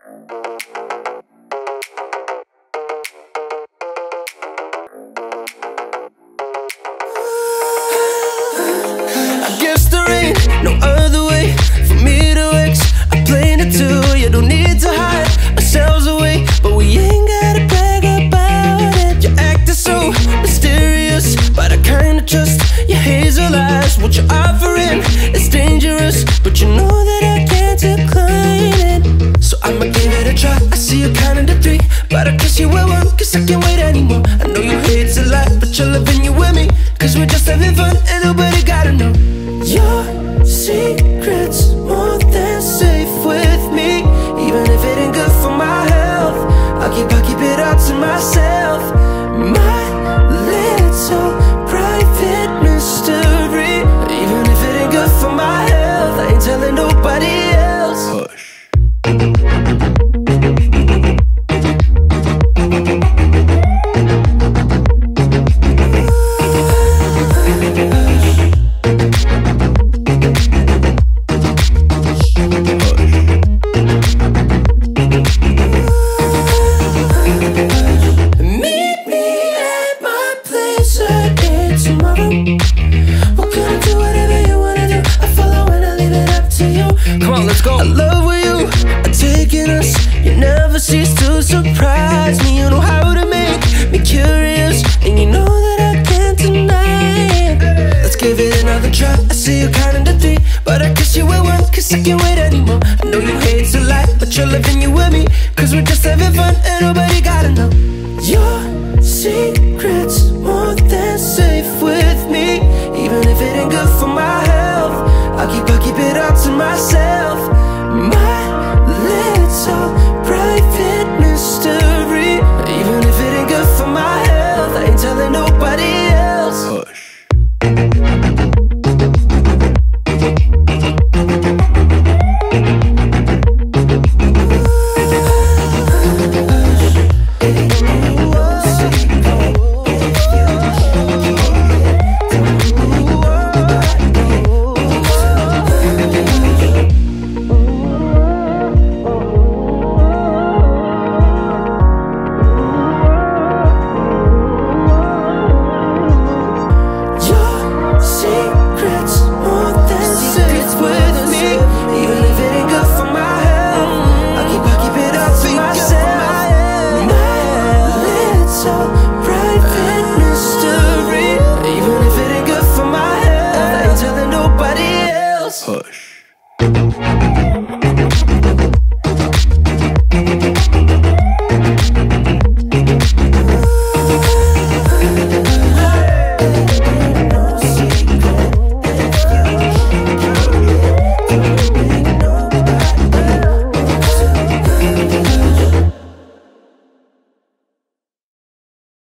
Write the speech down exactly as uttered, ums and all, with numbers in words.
I guess there ain't no other way for me to ex explain it to you. Don't need to hide ourselves away, but we ain't gotta brag about it. You acting so mysterious, but I kinda trust your hazel eyes. What you're offering is dangerous, but you know that I can't decline it. So I'ma give it a try. I see you counting to three, but I guess you at work, cause I can't wait anymore. I know you hate to lie, but you're loving you with me, cause we're just having fun and nobody gotta know. Your secret's more than safe with me. Even if it ain't good for my health, I'll keep, I'll keep it all to myself. My little private mystery. Even if it ain't good for my health, I ain't telling nobody else. Hush. Let's go. I love with you, I'm taking us. You never cease to surprise me. You know how to make me curious, and you know that I can't deny it. Let's give it another try. I see you counting to three, but I guess you at one, cause I can't wait anymore. I know you hate to lie, but you're loving you with me, cause we're just having fun and nobody gotta know. Your secret's more than safe with me. Even if it ain't good for my health, I'll keep, I'll keep it all to myself.